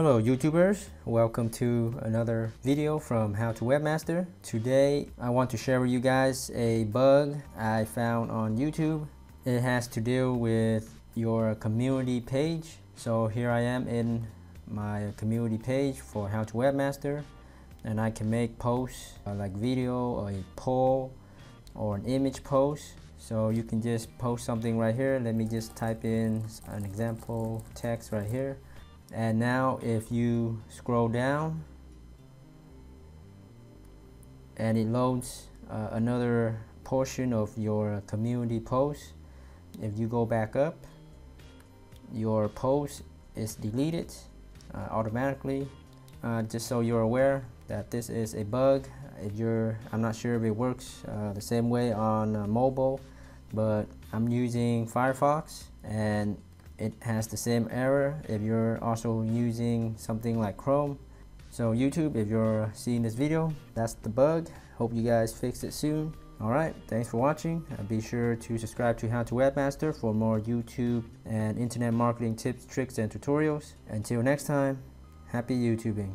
Hello YouTubers, welcome to another video from How to Webmaster. Today I want to share with you guys a bug I found on YouTube. It has to deal with your community page. So here I am in my community page for How to Webmaster, and I can make posts like video or a poll or an image post. So you can just post something right here. Let me just type in an example text right here. And now if you scroll down and it loads another portion of your community post, if you go back up, your post is deleted automatically. Just so you're aware that this is a bug. I'm not sure if it works the same way on mobile, but I'm using Firefox and it has the same error if you're also using something like Chrome. So YouTube, if you're seeing this video, that's the bug. Hope you guys fix it soon. Alright, thanks for watching. Be sure to subscribe to How to Webmaster for more YouTube and internet marketing tips, tricks, and tutorials. Until next time, happy YouTubing.